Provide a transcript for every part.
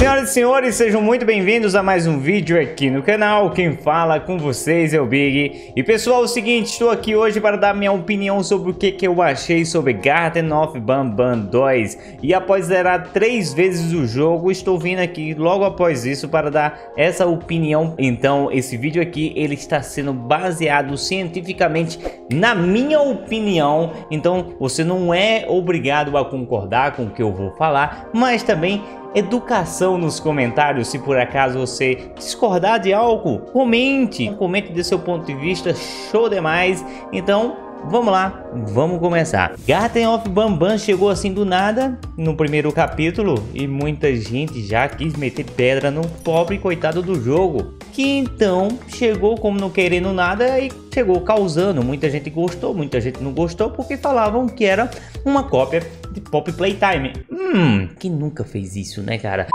Senhoras e senhores, sejam muito bem-vindos a mais um vídeo aqui no canal. Quem fala com vocês é o Big. E pessoal, é o seguinte, estou aqui hoje para dar minha opinião sobre o que eu achei sobre Garten of Banban 2. E após zerar 3 vezes o jogo, estou vindo aqui logo após isso para dar essa opinião. Então, esse vídeo aqui, ele está sendo baseado cientificamente na minha opinião. Então, você não é obrigado a concordar com o que eu vou falar, mas também educação nos comentários. Se por acaso você discordar de algo, comente do seu ponto de vista, show demais. Então vamos lá, vamos começar. Garten of Banban chegou assim do nada no primeiro capítulo e muita gente já quis meter pedra no pobre coitado do jogo, que então chegou como não querendo nada e chegou causando. Muita gente gostou, muita gente não gostou, porque falavam que era uma cópia de Poppy Playtime. Quem nunca fez isso, né, cara?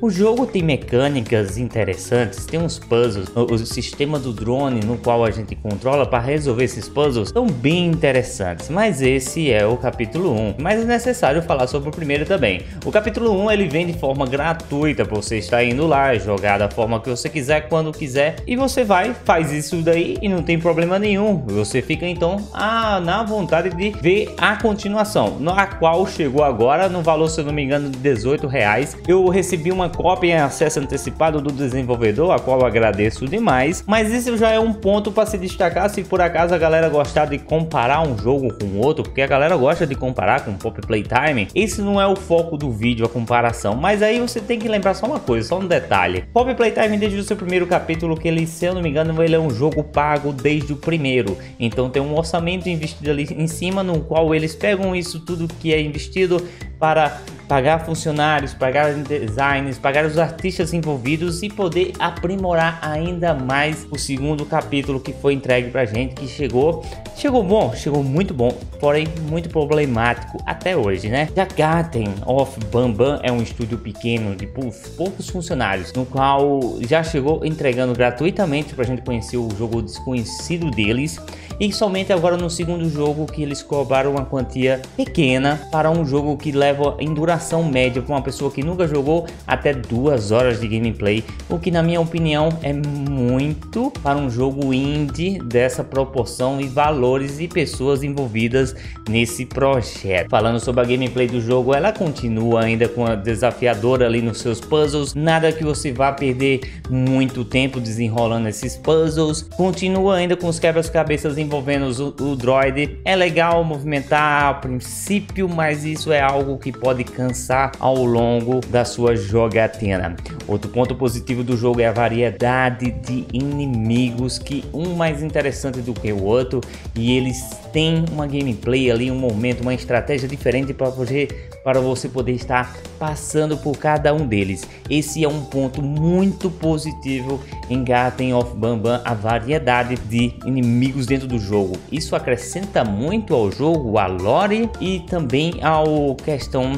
O jogo tem mecânicas interessantes, tem uns puzzles, o sistema do drone no qual a gente controla para resolver esses puzzles são bem interessantes, mas esse é o capítulo 1, mas é necessário falar sobre o primeiro também. O capítulo 1 ele vem de forma gratuita, você está indo lá, jogar da forma que você quiser, quando quiser, e você vai, faz isso daí e não tem problema nenhum, você fica então na vontade de ver a continuação, a qual chegou agora no valor, se eu não me engano, de R$18, eu recebi uma cópia em acesso antecipado do desenvolvedor, a qual eu agradeço demais, mas isso já é um ponto para se destacar. Se por acaso a galera gostar de comparar um jogo com outro, porque a galera gosta de comparar com Poppy Playtime, esse não é o foco do vídeo, a comparação, mas aí você tem que lembrar só uma coisa, só um detalhe: Poppy Playtime, desde o seu primeiro capítulo, que ele, se eu não me engano, ele é um jogo pago desde o primeiro, então tem um orçamento investido ali em cima, no qual eles pegam isso tudo que é investido para pagar funcionários, pagar designers, pagar os artistas envolvidos e poder aprimorar ainda mais o segundo capítulo que foi entregue pra gente, que chegou bom, chegou muito bom, porém muito problemático até hoje, né? Já Garten of Banban é um estúdio pequeno de poucos funcionários, no qual já chegou entregando gratuitamente pra gente conhecer o jogo desconhecido deles, e somente agora no segundo jogo que eles cobraram uma quantia pequena para um jogo que leva em duração média para uma pessoa que nunca jogou até 2 horas de gameplay, o que na minha opinião é muito para um jogo indie dessa proporção e valores e pessoas envolvidas nesse projeto. Falando sobre a gameplay do jogo, ela continua ainda com a desafiadora ali nos seus puzzles, nada que você vá perder muito tempo desenrolando esses puzzles, continua ainda com os quebra-cabeças envolvendo o droid. É legal movimentar a princípio, mas isso é algo que pode cansar ao longo da sua jogatina. Outro ponto positivo do jogo é a variedade de inimigos, que um mais interessante do que o outro, e eles têm uma gameplay ali, um momento, uma estratégia diferente para você poder estar passando por cada um deles. Esse é um ponto muito positivo em Garten of Banban, a variedade de inimigos dentro do jogo. Isso acrescenta muito ao jogo, a lore, e também ao questão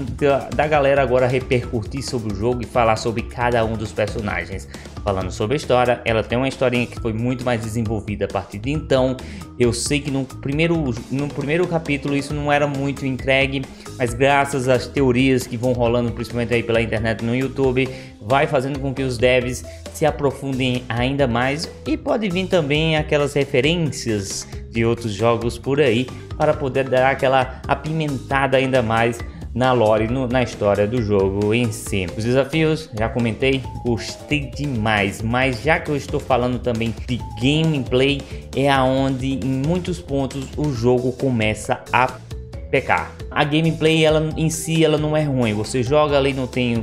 da galera agora repercutir sobre o jogo e falar sobre cada um dos personagens. Falando sobre a história, ela tem uma historinha que foi muito mais desenvolvida a partir de então. Eu sei que no primeiro capítulo isso não era muito entregue, mas graças às teorias que vão rolando, principalmente aí pela internet, no YouTube, vai fazendo com que os devs se aprofundem ainda mais, e pode vir também aquelas referências de outros jogos por aí para poder dar aquela apimentada ainda mais na lore, na história do jogo em si. Os desafios, já comentei, gostei demais, mas já que eu estou falando também de gameplay, é aonde em muitos pontos o jogo começa a pecar. A gameplay ela em si ela não é ruim, você joga ali,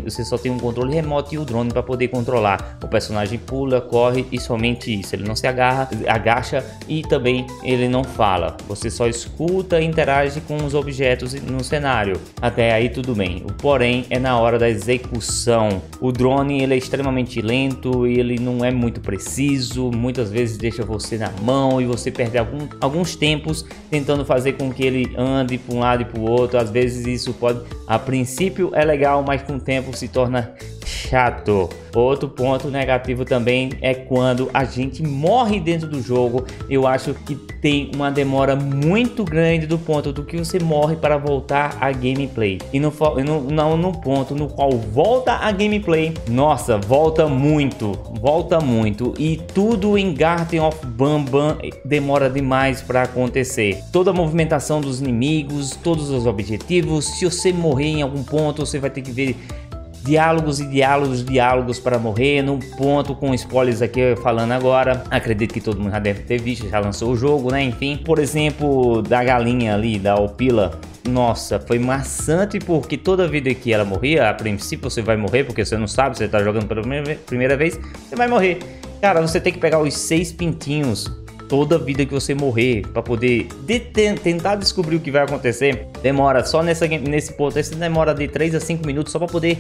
você só tem um controle remoto e o drone para poder controlar. O personagem pula, corre e somente isso, ele não se agacha e também ele não fala, você só escuta e interage com os objetos no cenário. Até aí tudo bem, o porém é na hora da execução. O drone ele é extremamente lento, ele não é muito preciso, muitas vezes deixa você na mão e você perde alguns tempos tentando fazer com que ele ande para um lado e para o outro. Às vezes isso pode, a princípio é legal, mas com o tempo se torna chato. Outro ponto negativo também é quando a gente morre dentro do jogo. Eu acho que tem uma demora muito grande do ponto do que você morre para voltar à gameplay. E no ponto no qual volta a gameplay, nossa, volta muito. E tudo em Garten of Banban demora demais para acontecer. Toda a movimentação dos inimigos, todos os objetivos. Se você morrer em algum ponto, você vai ter que ver diálogos e diálogos para morrer num ponto, com spoilers aqui falando agora. Acredito que todo mundo já deve ter visto, já lançou o jogo, né? Enfim, por exemplo, da galinha ali, da Opila. Nossa, foi maçante porque toda vida que ela morria, a princípio você vai morrer porque você não sabe, você tá jogando pela primeira vez, você vai morrer. Cara, você tem que pegar os 6 pintinhos toda vida que você morrer para poder tentar descobrir o que vai acontecer. Demora só nesse ponto, esse demora de 3 a 5 minutos só para poder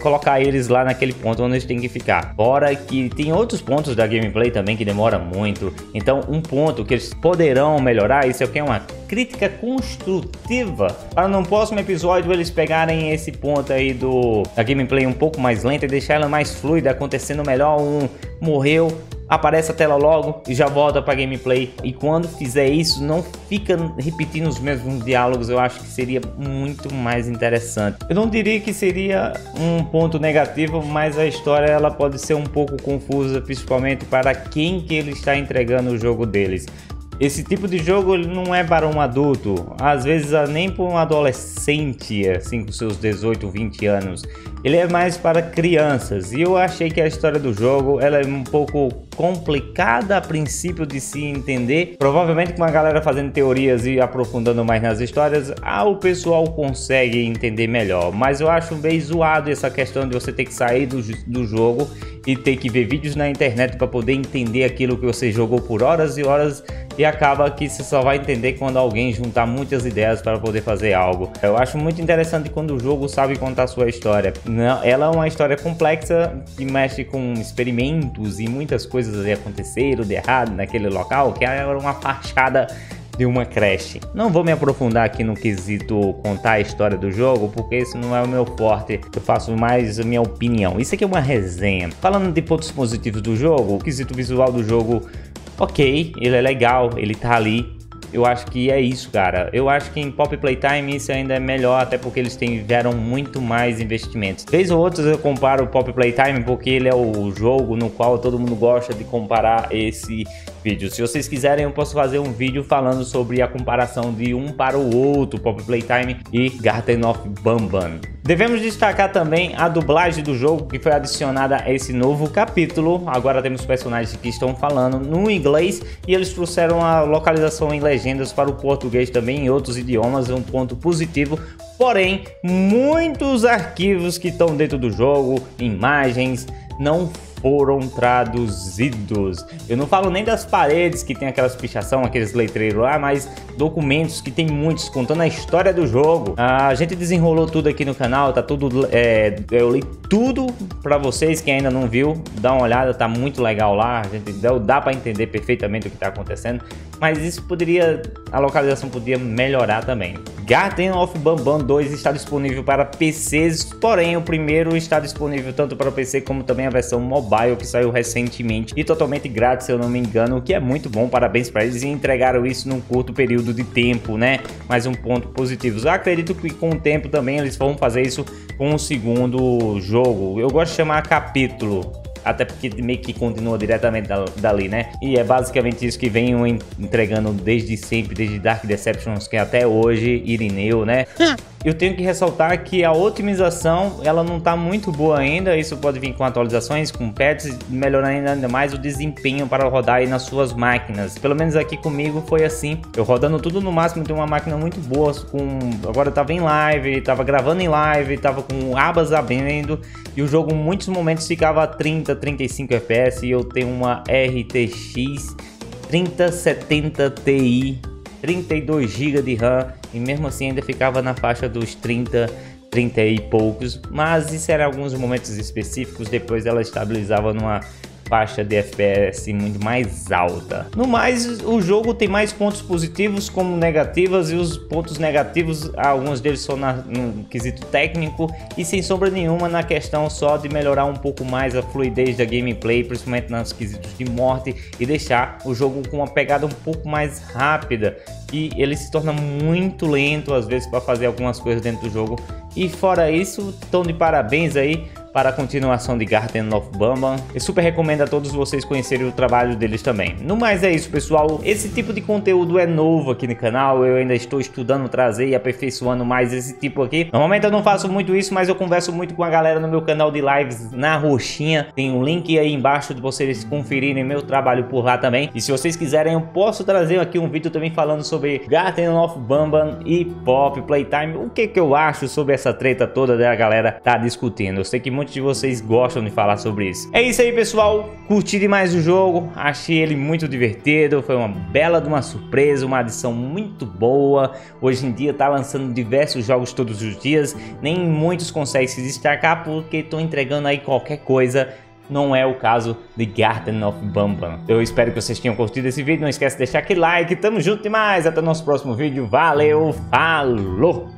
colocar eles lá naquele ponto onde eles têm que ficar. Fora que tem outros pontos da gameplay também que demora muito. Então um ponto que eles poderão melhorar, isso aqui é uma crítica construtiva, para no próximo episódio eles pegarem esse ponto aí da gameplay um pouco mais lenta e deixar ela mais fluida, acontecendo melhor. Um morreu, aparece a tela logo e já volta para gameplay, e quando fizer isso não fica repetindo os mesmos diálogos. Eu acho que seria muito mais interessante. Eu não diria que seria um ponto negativo, mas a história ela pode ser um pouco confusa, principalmente para quem que ele está entregando o jogo deles. Esse tipo de jogo não é para um adulto, às vezes nem para um adolescente, assim, com seus 18, 20 anos. Ele é mais para crianças, e eu achei que a história do jogo ela é um pouco complicada a princípio de se entender. Provavelmente com a galera fazendo teorias e aprofundando mais nas histórias, o pessoal consegue entender melhor. Mas eu acho bem zoado essa questão de você ter que sair do jogo e ter que ver vídeos na internet para poder entender aquilo que você jogou por horas e horas, e acaba que você só vai entender quando alguém juntar muitas ideias para poder fazer algo. Eu acho muito interessante quando o jogo sabe contar a sua história. Ela é uma história complexa que mexe com experimentos e muitas coisas aconteceram de errado naquele local, que era uma fachada de uma creche. Não vou me aprofundar aqui no quesito contar a história do jogo, porque isso não é o meu forte. Eu faço mais a minha opinião. Isso aqui é uma resenha. Falando de pontos positivos do jogo, o quesito visual do jogo, ok, ele é legal, ele tá ali. Eu acho que é isso, cara. Eu acho que em Poppy Playtime isso ainda é melhor, até porque eles tiveram muito mais investimentos. Vez ou outra eu comparo o Poppy Playtime porque ele é o jogo no qual todo mundo gosta de comparar esse vídeo. Se vocês quiserem, eu posso fazer um vídeo falando sobre a comparação de um para o outro, Poppy Playtime e Garten of Banban. Devemos destacar também a dublagem do jogo, que foi adicionada a esse novo capítulo. Agora temos personagens que estão falando no inglês e eles trouxeram a localização em legendas para o português também, em outros idiomas. É um ponto positivo. Porém, muitos arquivos que estão dentro do jogo, imagens, não foram traduzidos. Eu não falo nem das paredes que tem aquelas pichação, aqueles letreiros lá, mas documentos que tem muitos contando a história do jogo. A gente desenrolou tudo aqui no canal, tá tudo, eu li tudo para vocês. Quem ainda não viu, dá uma olhada, tá muito legal lá. A gente dá para entender perfeitamente o que tá acontecendo, mas isso poderia, a localização podia melhorar também. Garten of Banban 2 está disponível para PCs, porém o primeiro está disponível tanto para PC como também a versão mobile, que saiu recentemente e totalmente grátis, se eu não me engano, o que é muito bom. Parabéns para eles, e entregaram isso num curto período de tempo, né? Mais um ponto positivo. Eu acredito que com o tempo também eles vão fazer isso com o segundo jogo. Eu gosto de chamar capítulo, até porque meio que continua diretamente dali, né? E é basicamente isso que venho entregando desde sempre, desde Dark Deceptions, que até hoje, Irineu, né? Eu tenho que ressaltar que a otimização, ela não tá muito boa ainda. Isso pode vir com atualizações, com patches, melhorando ainda mais o desempenho para rodar aí nas suas máquinas. Pelo menos aqui comigo foi assim. Eu rodando tudo no máximo de uma máquina muito boa. Agora eu tava em live, tava gravando em live, tava com abas abrindo. E o jogo, em muitos momentos, ficava a 30, 35 FPS. E eu tenho uma RTX 3070 Ti. 32 GB de RAM, e mesmo assim ainda ficava na faixa dos 30 e poucos, mas isso era alguns momentos específicos. Depois ela estabilizava numa faixa de FPS muito mais alta. No mais, o jogo tem mais pontos positivos como negativas, e os pontos negativos, alguns deles são no quesito técnico e sem sombra nenhuma na questão só de melhorar um pouco mais a fluidez da gameplay, principalmente nos quesitos de morte, e deixar o jogo com uma pegada um pouco mais rápida, e ele se torna muito lento às vezes para fazer algumas coisas dentro do jogo. E fora isso, estão de parabéns aí para a continuação de Garten of Banban. Eu super recomendo a todos vocês conhecerem o trabalho deles também. No mais é isso, pessoal. Esse tipo de conteúdo é novo aqui no canal. Eu ainda estou estudando trazer e aperfeiçoando mais esse tipo aqui. Normalmente eu não faço muito isso, mas eu converso muito com a galera no meu canal de lives na roxinha. Tem um link aí embaixo de vocês conferirem meu trabalho por lá também. E se vocês quiserem, eu posso trazer aqui um vídeo também falando sobre Garten of Banban e Poppy Playtime. O que eu acho sobre essa treta toda da galera tá discutindo. Eu sei que muito de vocês gostam de falar sobre isso. É isso aí, pessoal, curti demais o jogo, achei ele muito divertido, foi uma bela de uma surpresa, uma adição muito boa. Hoje em dia tá lançando diversos jogos todos os dias, nem muitos conseguem se destacar porque estão entregando aí qualquer coisa. Não é o caso de Garten of Banban. Eu espero que vocês tenham curtido esse vídeo, não esquece de deixar aquele like, tamo junto demais, até o nosso próximo vídeo, valeu, falou!